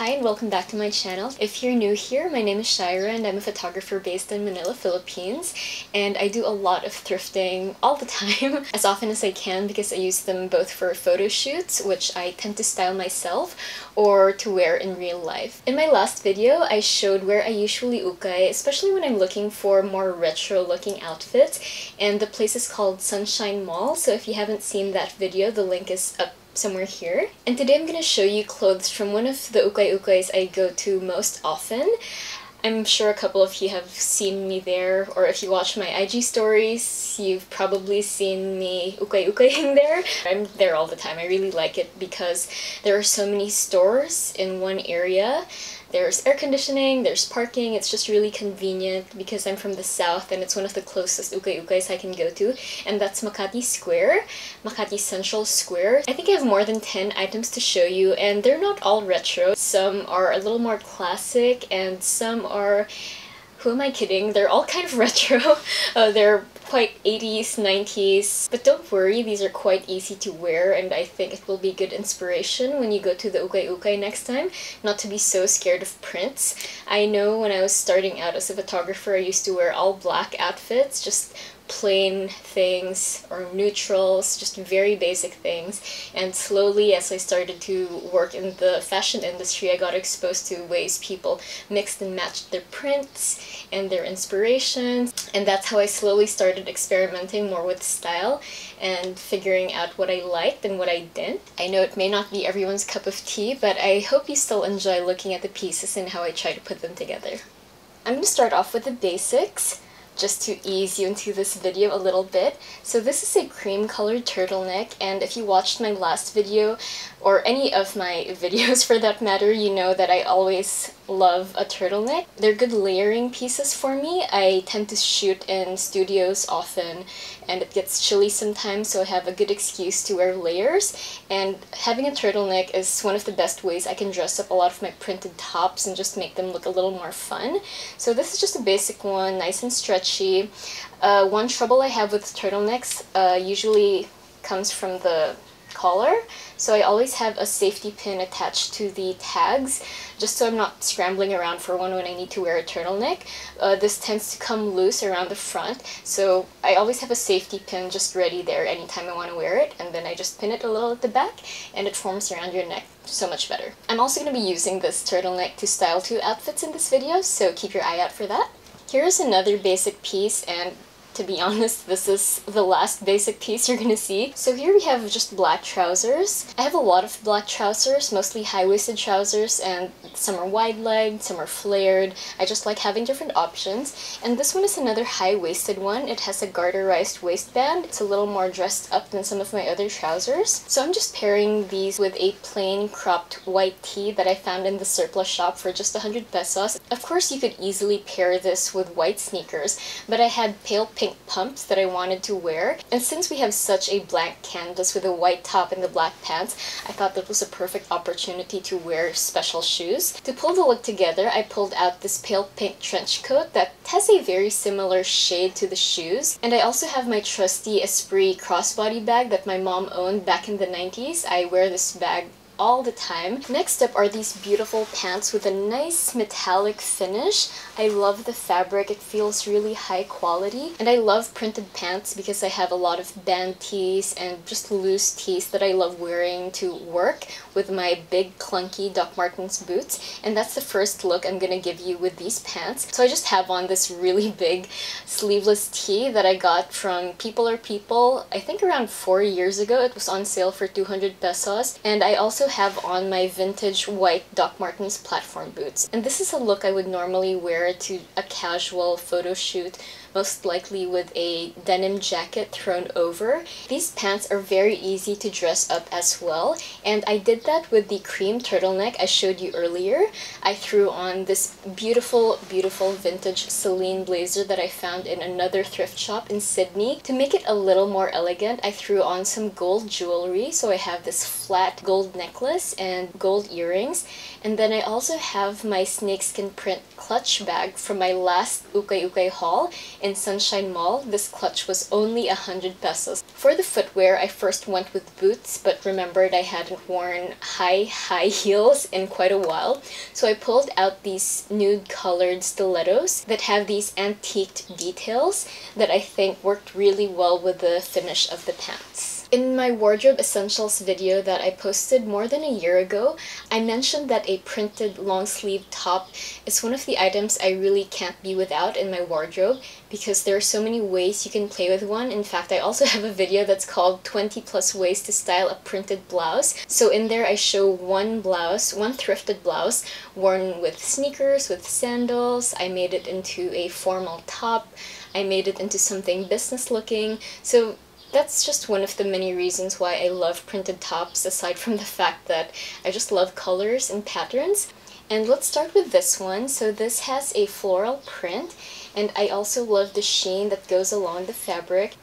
Hi and welcome back to my channel. If you're new here, my name is Shira and I'm a photographer based in Manila, Philippines, and I do a lot of thrifting all the time, as often as I can, because I use them both for photo shoots, which I tend to style myself, or to wear in real life. In my last video, I showed where I usually ukay, especially when I'm looking for more retro looking outfits, and the place is called Sunshine Mall, so if you haven't seen that video, the link is up somewhere here. And today I'm going to show you clothes from one of the ukay-ukays I go to most often. I'm sure a couple of you have seen me there, or if you watch my IG stories, you've probably seen me ukay-ukaying there. I'm there all the time. I really like it because there are so many stores in one area. There's air conditioning, there's parking, it's just really convenient because I'm from the south and it's one of the closest ukay-ukays I can go to, and that's Makati Square, Makati Central Square. I think I have more than 10 items to show you, and they're not all retro. Some are a little more classic and some are... who am I kidding? They're all kind of retro. They're quite 80s, 90s. But don't worry, these are quite easy to wear and I think it will be good inspiration when you go to the ukay-ukay next time, not to be so scared of prints. I know when I was starting out as a photographer, I used to wear all black outfits, just plain things or neutrals, just very basic things, and slowly as I started to work in the fashion industry, I got exposed to ways people mixed and matched their prints and their inspirations, and that's how I slowly started experimenting more with style and figuring out what I liked and what I didn't. I know it may not be everyone's cup of tea, but I hope you still enjoy looking at the pieces and how I try to put them together. I'm going to start off with the basics, just to ease you into this video a little bit. So this is a cream colored turtleneck, and if you watched my last video, or any of my videos for that matter, you know that I always love a turtleneck. They're good layering pieces for me. I tend to shoot in studios often and it gets chilly sometimes, so I have a good excuse to wear layers, and having a turtleneck is one of the best ways I can dress up a lot of my printed tops and just make them look a little more fun. So this is just a basic one, nice and stretchy. One trouble I have with turtlenecks usually comes from the collar, so I always have a safety pin attached to the tags just so I'm not scrambling around for one when I need to wear a turtleneck. This tends to come loose around the front, so I always have a safety pin just ready there anytime I want to wear it, and then I just pin it a little at the back and it forms around your neck so much better. I'm also going to be using this turtleneck to style two outfits in this video, so keep your eye out for that. Here's another basic piece, and to be honest, this is the last basic piece you're gonna see. So here we have just black trousers. I have a lot of black trousers, mostly high-waisted trousers, and some are wide-legged, some are flared. I just like having different options. And this one is another high-waisted one. It has a garterized waistband. It's a little more dressed up than some of my other trousers. So I'm just pairing these with a plain cropped white tee that I found in the surplus shop for just 100 pesos. Of course, you could easily pair this with white sneakers, but I had pale pink pumps that I wanted to wear, and since we have such a blank canvas with a white top and the black pants, I thought that was a perfect opportunity to wear special shoes. To pull the look together, I pulled out this pale pink trench coat that has a very similar shade to the shoes, and I also have my trusty Esprit crossbody bag that my mom owned back in the 90s. I wear this bag all the time. Next up are these beautiful pants with a nice metallic finish. I love the fabric, it feels really high quality, and I love printed pants because I have a lot of band tees and just loose tees that I love wearing to work with my big clunky Doc Martens boots, and that's the first look I'm gonna give you with these pants. So I just have on this really big sleeveless tee that I got from People Are People, I think around 4 years ago. It was on sale for 200 pesos, and I also have on my vintage white Doc Martens platform boots, and this is a look I would normally wear to a casual photo shoot, most likely with a denim jacket thrown over. These pants are very easy to dress up as well, and I did that with the cream turtleneck I showed you earlier. I threw on this beautiful, beautiful vintage Celine blazer that I found in another thrift shop in Sydney. To make it a little more elegant, I threw on some gold jewelry, so I have this flat gold necklace and gold earrings, and then I also have my snakeskin print clutch bag from my last ukay-ukay haul, in Sunshine Mall, this clutch was only 100 pesos. For the footwear, I first went with boots, but remembered I hadn't worn high heels in quite a while, so I pulled out these nude-colored stilettos that have these antiqued details that I think worked really well with the finish of the pants. In my wardrobe essentials video that I posted more than a year ago, I mentioned that a printed long-sleeve top is one of the items I really can't be without in my wardrobe because there are so many ways you can play with one. In fact, I also have a video that's called 20 plus ways to style a printed blouse. So in there I show one thrifted blouse, worn with sneakers, with sandals. I made it into a formal top. I made it into something business-looking. So that's just one of the many reasons why I love printed tops, aside from the fact that I just love colors and patterns. And let's start with this one. So this has a floral print, and I also love the sheen that goes along the fabric.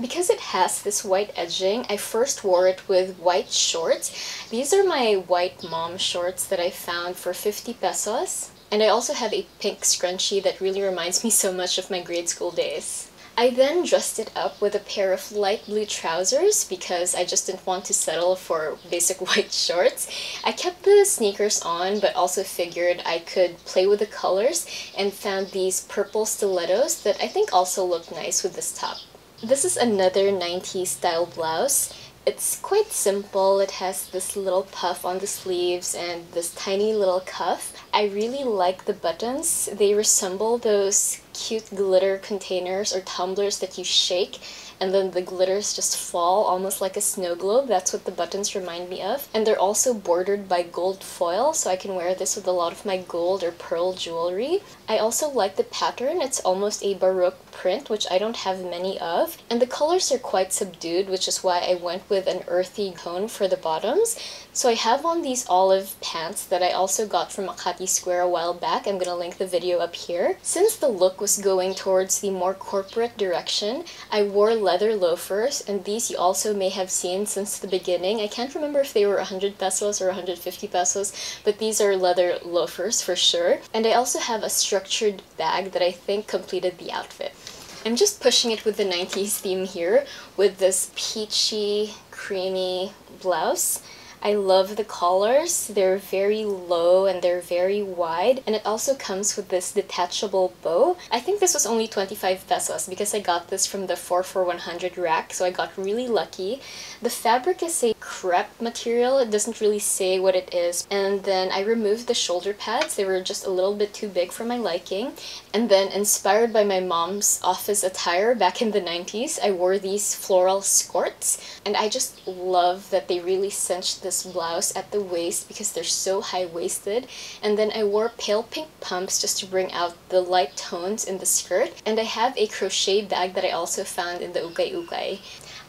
Because it has this white edging, I first wore it with white shorts. These are my white mom shorts that I found for 50 pesos. And I also have a pink scrunchie that really reminds me so much of my grade school days. I then dressed it up with a pair of light blue trousers because I just didn't want to settle for basic white shorts. I kept the sneakers on but also figured I could play with the colors and found these purple stilettos that I think also look nice with this top. This is another 90s style blouse. It's quite simple. It has this little puff on the sleeves and this tiny little cuff. I really like the buttons. They resemble those cute glitter containers or tumblers that you shake and then the glitters just fall almost like a snow globe. That's what the buttons remind me of. And they're also bordered by gold foil, so I can wear this with a lot of my gold or pearl jewelry. I also like the pattern. It's almost a baroque print, which I don't have many of. And the colors are quite subdued, which is why I went with an earthy tone for the bottoms. So I have on these olive pants that I also got from Makati Square a while back. I'm gonna link the video up here. Since the look was going towards the more corporate direction, I wore leather loafers, and these you also may have seen since the beginning. I can't remember if they were 100 pesos or 150 pesos, but these are leather loafers for sure. And I also have a structured bag that I think completed the outfit. I'm just pushing it with the 90s theme here with this peachy, creamy blouse. I love the collars. They're very low and they're very wide, and it also comes with this detachable bow. I think this was only 25 pesos because I got this from the 4x100 rack, so I got really lucky. The fabric is a crepe material. It doesn't really say what it is. And then I removed the shoulder pads. They were just a little bit too big for my liking. And then, inspired by my mom's office attire back in the 90s, I wore these floral skirts, and I just love that they really cinched this blouse at the waist because they're so high-waisted. And then I wore pale pink pumps just to bring out the light tones in the skirt, and I have a crochet bag that I also found in the ukay-ukay.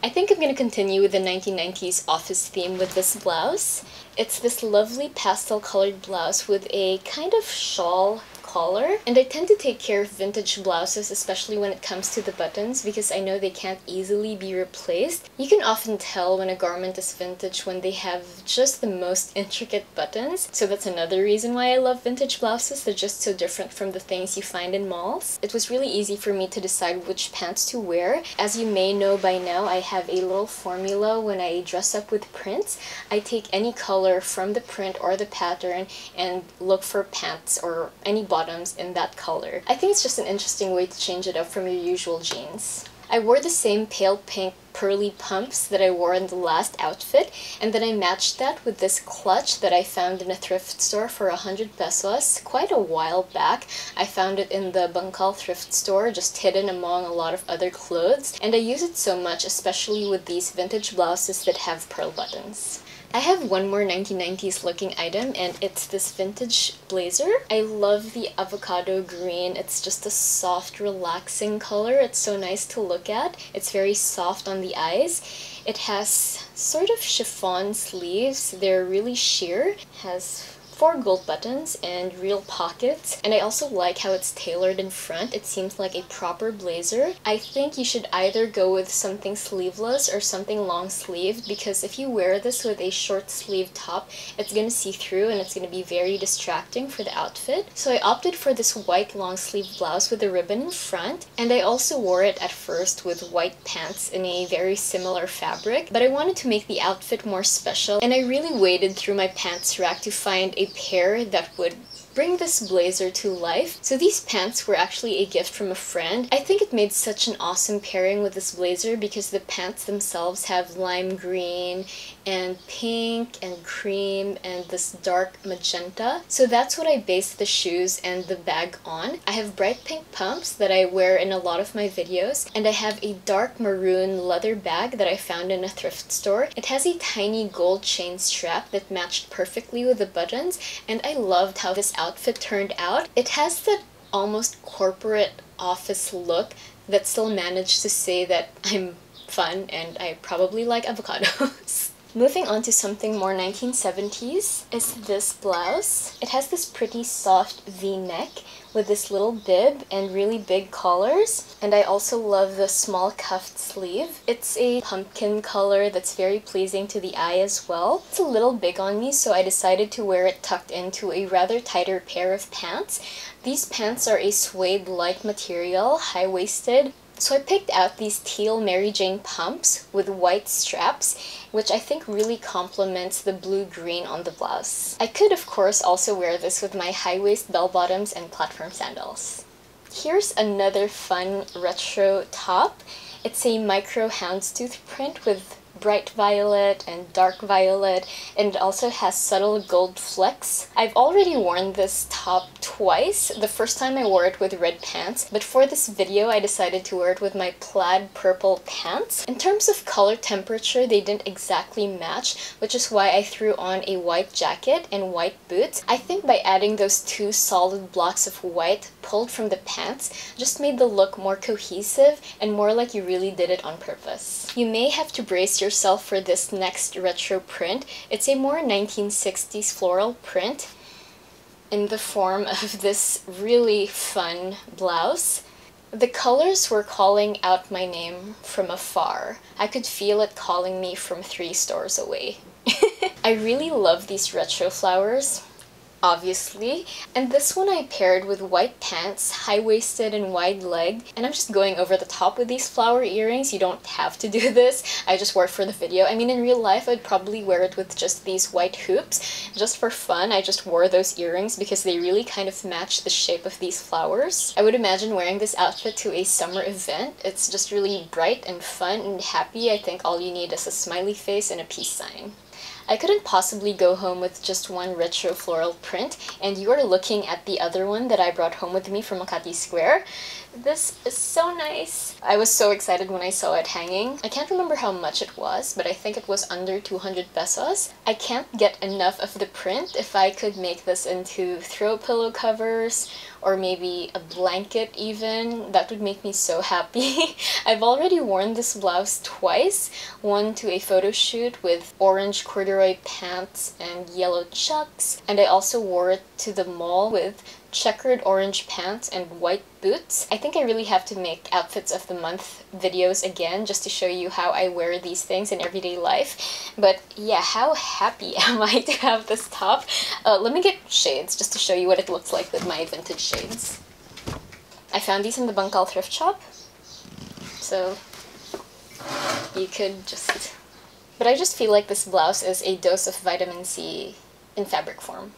I think I'm going to continue with the 1990s office theme with this blouse. It's this lovely pastel-colored blouse with a kind of shawl collar, and I tend to take care of vintage blouses, especially when it comes to the buttons, because I know they can't easily be replaced. You can often tell when a garment is vintage when they have just the most intricate buttons, so that's another reason why I love vintage blouses. They're just so different from the things you find in malls. It was really easy for me to decide which pants to wear. As you may know by now, I have a little formula when I dress up with prints. I take any color from the print or the pattern and look for pants or any bottom in that color. I think it's just an interesting way to change it up from your usual jeans. I wore the same pale pink pearly pumps that I wore in the last outfit, and then I matched that with this clutch that I found in a thrift store for 100 pesos quite a while back. I found it in the Bangkal thrift store, just hidden among a lot of other clothes, and I use it so much, especially with these vintage blouses that have pearl buttons. I have one more 1990s looking item, and it's this vintage blazer. I love the avocado green. It's just a soft, relaxing color. It's so nice to look at. It's very soft on the eyes. It has sort of chiffon sleeves. They're really sheer. It has four gold buttons and real pockets. And I also like how it's tailored in front. It seems like a proper blazer. I think you should either go with something sleeveless or something long sleeved, because if you wear this with a short sleeve top, it's going to see through and it's going to be very distracting for the outfit. So I opted for this white long sleeve blouse with a ribbon in front, and I also wore it at first with white pants in a very similar fabric, but I wanted to make the outfit more special, and I really waded through my pants rack to find a pair that would bring this blazer to life. So these pants were actually a gift from a friend. I think it made such an awesome pairing with this blazer because the pants themselves have lime green and pink and cream and this dark magenta. So that's what I based the shoes and the bag on. I have bright pink pumps that I wear in a lot of my videos, and I have a dark maroon leather bag that I found in a thrift store. It has a tiny gold chain strap that matched perfectly with the buttons, and I loved how this outfit turned out. It has that almost corporate office look that still managed to say that I'm fun and I probably like avocados. Moving on to something more 1970s is this blouse. It has this pretty soft V-neck with this little bib and really big collars, and I also love the small cuffed sleeve. It's a pumpkin color that's very pleasing to the eye as well. It's a little big on me, so I decided to wear it tucked into a rather tighter pair of pants. These pants are a suede-like material, high-waisted. So I picked out these teal Mary Jane pumps with white straps, which I think really complements the blue-green on the blouse. I could, of course, also wear this with my high-waist bell-bottoms and platform sandals. Here's another fun retro top. It's a micro houndstooth print with bright violet and dark violet, and it also has subtle gold flecks. I've already worn this top twice. The first time I wore it with red pants, but for this video I decided to wear it with my plaid purple pants. In terms of color temperature, they didn't exactly match, which is why I threw on a white jacket and white boots. I think by adding those two solid blocks of white pulled from the pants just made the look more cohesive and more like you really did it on purpose. You may have to brace yourself for this next retro print. It's a more 1960s floral print in the form of this really fun blouse. The colors were calling out my name from afar. I could feel it calling me from 3 stores away. I really love these retro flowers, obviously, and this one I paired with white pants, high-waisted and wide-legged, and I'm just going over the top with these flower earrings. You don't have to do this, I just wore it for the video. I mean, in real life I'd probably wear it with just these white hoops. Just for fun, I just wore those earrings because they really kind of match the shape of these flowers. I would imagine wearing this outfit to a summer event. It's just really bright and fun and happy. I think all you need is a smiley face and a peace sign. I couldn't possibly go home with just one retro floral print, and you are looking at the other one that I brought home with me from Makati Square. This is so nice. I was so excited when I saw it hanging. I can't remember how much it was, but I think it was under 200 pesos. I can't get enough of the print. If I could make this into throw pillow covers or maybe a blanket even, that would make me so happy. I've already worn this blouse twice, one to a photo shoot with orange corduroy pants and yellow chucks, and I also wore it to the mall with checkered orange pants and white boots. I think I really have to make outfits of the month videos again just to show you how I wear these things in everyday life. But yeah, how happy am I to have this top? Let me get shades just to show you what it looks like with my vintage shades. I found these in the Bangkal thrift shop, so you could just... But I just feel like this blouse is a dose of vitamin C in fabric form.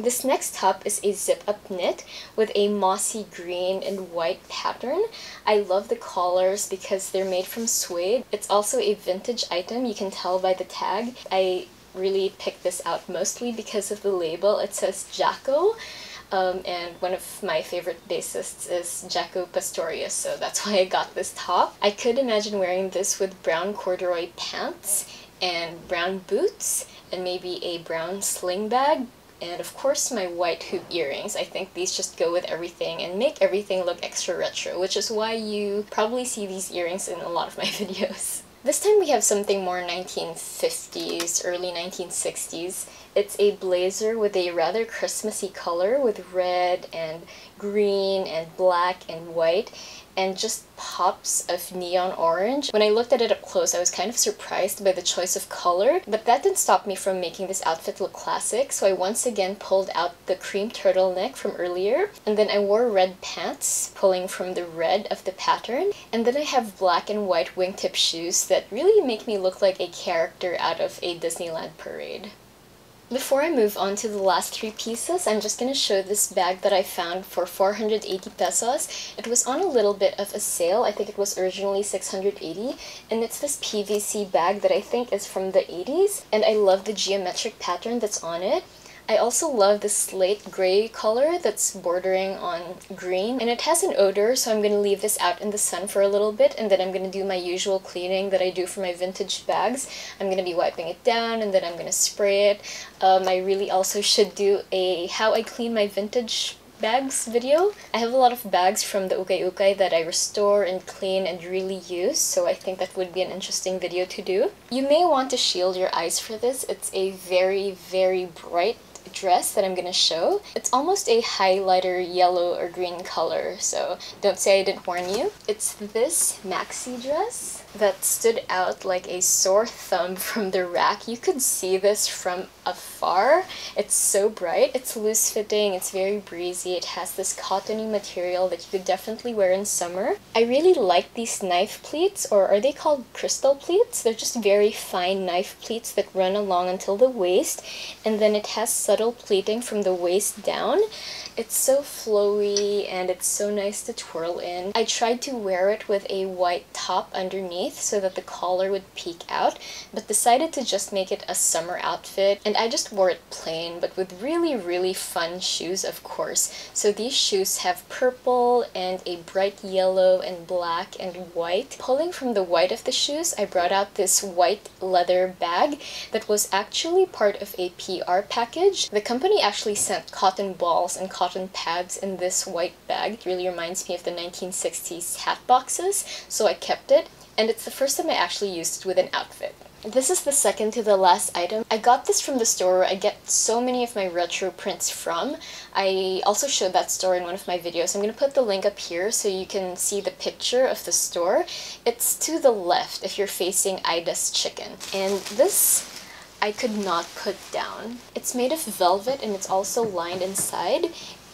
This next top is a zip-up knit with a mossy green and white pattern. I love the collars because they're made from suede. It's also a vintage item, you can tell by the tag. I really picked this out mostly because of the label. It says Jaco, and one of my favorite bassists is Jaco Pastorius, so that's why I got this top. I could imagine wearing this with brown corduroy pants and brown boots and maybe a brown sling bag. And of course my white hoop earrings. I think these just go with everything and make everything look extra retro, which is why you probably see these earrings in a lot of my videos. This time we have something more 1950s, early 1960s. It's a blazer with a rather Christmassy color with red and green and black and white and just pops of neon orange. When I looked at it up close, I was kind of surprised by the choice of color, but that didn't stop me from making this outfit look classic, so I once again pulled out the cream turtleneck from earlier, and then I wore red pants, pulling from the red of the pattern, and then I have black and white wingtip shoes that really make me look like a character out of a Disneyland parade. Before I move on to the last three pieces, I'm just going to show this bag that I found for 480 pesos. It was on a little bit of a sale. I think it was originally 680, and it's this PVC bag that I think is from the 80s, and I love the geometric pattern that's on it. I also love the slate gray color that's bordering on green, and it has an odor, so I'm going to leave this out in the sun for a little bit, and then I'm going to do my usual cleaning that I do for my vintage bags. I'm going to be wiping it down, and then I'm going to spray it. I really also should do a how I clean my vintage bags video. I have a lot of bags from the Ukay Ukay that I restore and clean and really use, so I think that would be an interesting video to do. You may want to shield your eyes for this. It's a very, very bright dress that I'm gonna show. It's almost a highlighter yellow or green color, so don't say I didn't warn you. It's this maxi dress that stood out like a sore thumb from the rack. You could see this from afar. It's so bright. It's loose-fitting, it's very breezy, it has this cottony material that you could definitely wear in summer. I really like these knife pleats, or are they called crystal pleats? They're just very fine knife pleats that run along until the waist, and then it has subtle pleating from the waist down. It's so flowy and it's so nice to twirl in. I tried to wear it with a white top underneath so that the collar would peek out, but decided to just make it a summer outfit, and I just wore it plain but with really, really fun shoes, of course. So these shoes have purple and a bright yellow and black and white. Pulling from the white of the shoes, I brought out this white leather bag that was actually part of a PR package. The company actually sent cotton balls and cotton pads in this white bag. It really reminds me of the 1960s hat boxes, so I kept it, and it's the first time I actually used it with an outfit. This is the second to the last item. I got this from the store where I get so many of my retro prints from. I also showed that store in one of my videos. I'm going to put the link up here so you can see the picture of the store. It's to the left if you're facing Ida's Chicken. And this I could not put down. It's made of velvet and it's also lined inside.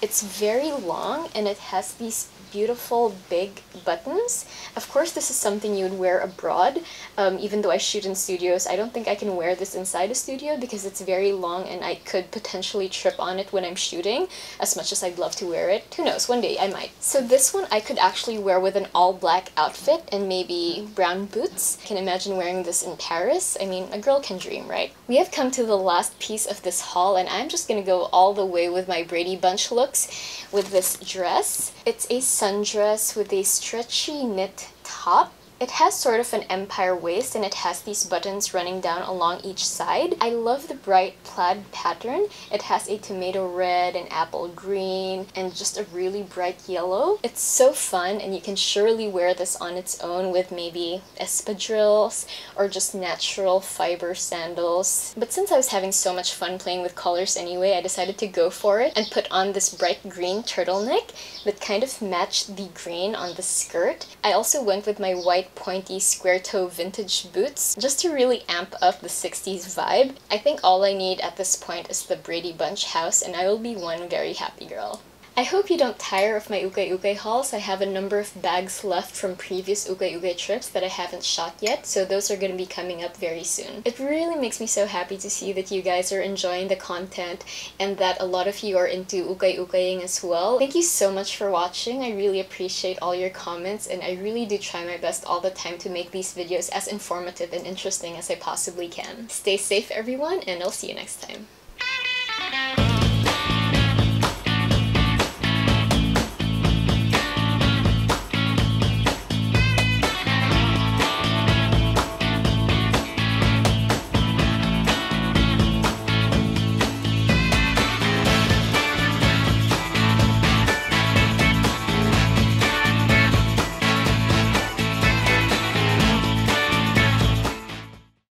It's very long and it has these beautiful big buttons. Of course, this is something you would wear abroad. Even though I shoot in studios, I don't think I can wear this inside a studio because it's very long and I could potentially trip on it when I'm shooting, as much as I'd love to wear it. Who knows, one day I might. So this one I could actually wear with an all-black outfit and maybe brown boots. I can imagine wearing this in Paris. I mean, a girl can dream, right? We have come to the last piece of this haul, and I'm just gonna go all the way with my Brady Bunch looks with this dress. It's a sundress with a stretchy knit top. It has sort of an empire waist and it has these buttons running down along each side. I love the bright plaid pattern. It has a tomato red and apple green and just a really bright yellow. It's so fun, and you can surely wear this on its own with maybe espadrilles or just natural fiber sandals. But since I was having so much fun playing with colors anyway, I decided to go for it and put on this bright green turtleneck that kind of matched the green on the skirt. I also went with my white pointy square toe vintage boots just to really amp up the 60s vibe. I think all I need at this point is the Brady Bunch house, and I will be one very happy girl. I hope you don't tire of my Ukay Ukay hauls. I have a number of bags left from previous Ukay Ukay trips that I haven't shot yet, so those are going to be coming up very soon. It really makes me so happy to see that you guys are enjoying the content and that a lot of you are into Ukay Ukaying as well. Thank you so much for watching. I really appreciate all your comments, and I really do try my best all the time to make these videos as informative and interesting as I possibly can. Stay safe, everyone, and I'll see you next time.